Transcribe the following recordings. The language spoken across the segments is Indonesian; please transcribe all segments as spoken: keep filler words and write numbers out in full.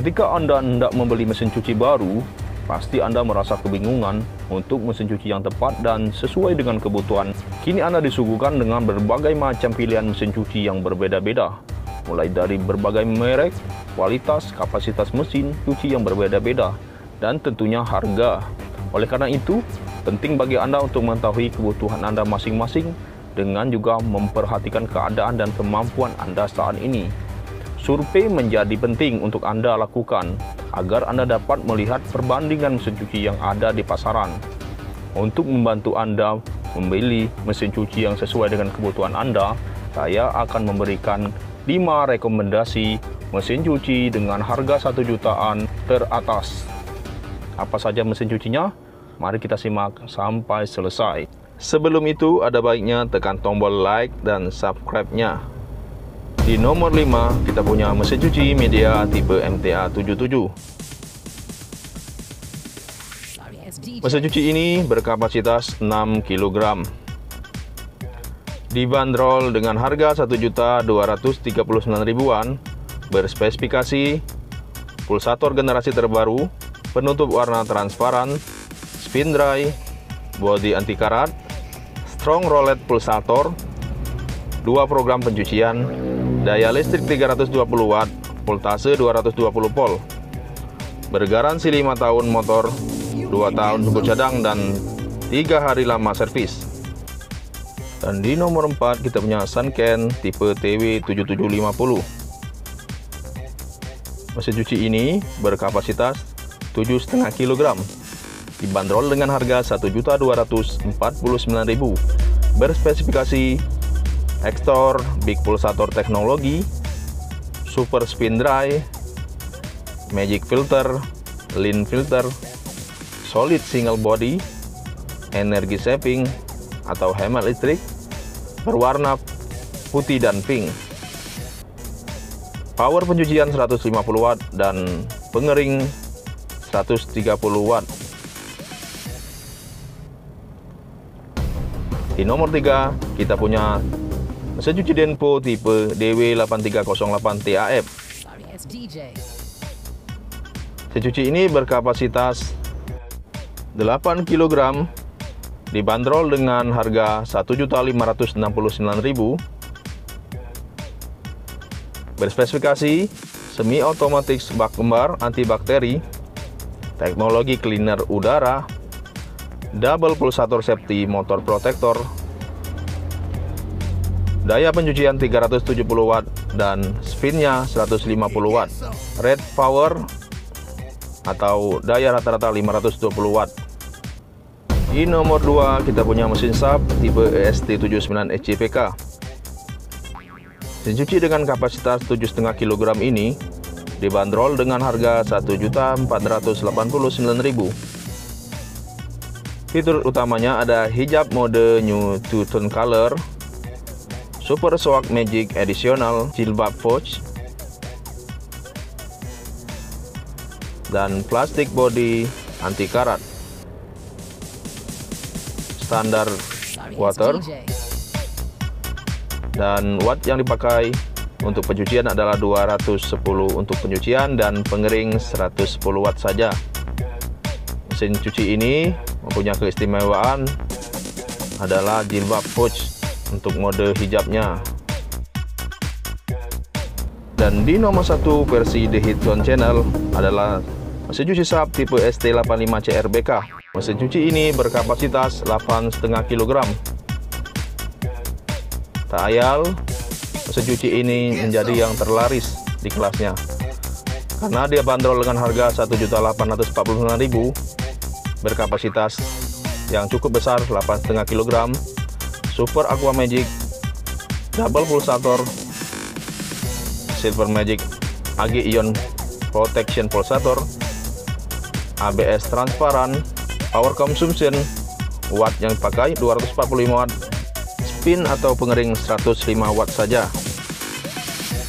Ketika Anda hendak membeli mesin cuci baru, pasti Anda merasa kebingungan untuk mesin cuci yang tepat dan sesuai dengan kebutuhan. Kini Anda disuguhkan dengan berbagai macam pilihan mesin cuci yang berbeda-beda, mulai dari berbagai merek, kualitas, kapasitas mesin cuci yang berbeda-beda, dan tentunya harga. Oleh karena itu, penting bagi Anda untuk mengetahui kebutuhan Anda masing-masing dengan juga memperhatikan keadaan dan kemampuan Anda saat ini. Survei menjadi penting untuk Anda lakukan agar Anda dapat melihat perbandingan mesin cuci yang ada di pasaran untuk membantu Anda memilih mesin cuci yang sesuai dengan kebutuhan Anda. Saya akan memberikan lima rekomendasi mesin cuci dengan harga satu jutaan teratas. Apa saja mesin cucinya? Mari kita simak sampai selesai. Sebelum itu, ada baiknya tekan tombol like dan subscribe-nya. Di nomor lima, kita punya mesin cuci Media tipe M T A tujuh tujuh. Mesin cuci ini berkapasitas enam kilogram. Dibanderol dengan harga satu juta dua ratus tiga puluh sembilan ribuan, berspesifikasi pulsator generasi terbaru, penutup warna transparan, spin dry, body anti karat, strong roulette pulsator, dua program pencucian, daya listrik tiga ratus dua puluh watt, voltase dua ratus dua puluh volt, bergaransi lima tahun motor, dua tahun buku cadang, dan tiga hari lama servis. Dan di nomor empat kita punya Sanken tipe T W tujuh tujuh lima nol. Mesin cuci ini berkapasitas tujuh koma lima kilogram, dibanderol dengan harga satu juta dua ratus empat puluh sembilan ribu, berspesifikasi Extor, Big Pulsator Teknologi, Super Spin Dry, Magic Filter, Lean Filter, Solid Single Body, Energy Saving atau Hemat Listrik, berwarna putih dan pink, power pencucian seratus lima puluh watt dan pengering seratus tiga puluh watt. Di nomor tiga kita punya mesin cuci Denpo tipe D W delapan tiga nol delapan T A F. Mesin cuci ini berkapasitas delapan kilogram, dibanderol dengan harga satu juta lima ratus enam puluh sembilan ribu, berspesifikasi semi otomatis bak kembar antibakteri, teknologi cleaner udara, double pulsator safety motor protector, daya pencucian tiga ratus tujuh puluh watt dan spinnya seratus lima puluh watt. Rate power atau daya rata-rata lima ratus dua puluh watt. Di nomor dua kita punya mesin Sharp tipe E S T tujuh sembilan H C P K. Mesin cuci dengan kapasitas tujuh koma lima kilogram ini dibanderol dengan harga satu juta empat ratus delapan puluh sembilan ribu. Fitur utamanya ada hijab mode new two-tone color, Super Swag Magic Additional Jilbab Pouch, dan plastik body anti karat, standar water, dan watt yang dipakai untuk pencucian adalah dua ratus sepuluh untuk pencucian dan pengering seratus sepuluh watt saja. Mesin cuci ini mempunyai keistimewaan adalah jilbab pouch untuk mode hijabnya. Dan di nomor satu versi The Hitzone Channel adalah mesin cuci Sharp tipe S T delapan lima C R B K. Mesin cuci ini berkapasitas delapan koma lima kilogram. Tak ayal, mesin cuci ini menjadi yang terlaris di kelasnya karena dia bandrol dengan harga satu juta delapan ratus empat puluh sembilan ribu, berkapasitas yang cukup besar delapan koma lima kilogram, Super Aqua Magic, double pulsator, Silver Magic A G Ion Protection Pulsator, A B S transparan, power consumption, watt yang dipakai dua ratus empat puluh lima watt, spin atau pengering seratus lima watt saja.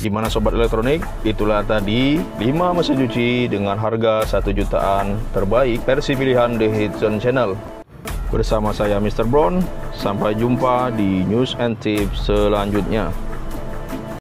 Gimana sobat elektronik? Itulah tadi lima mesin cuci dengan harga satu jutaan terbaik versi pilihan The Hitzone Channel. Bersama saya mister Brown, sampai jumpa di news and tips selanjutnya.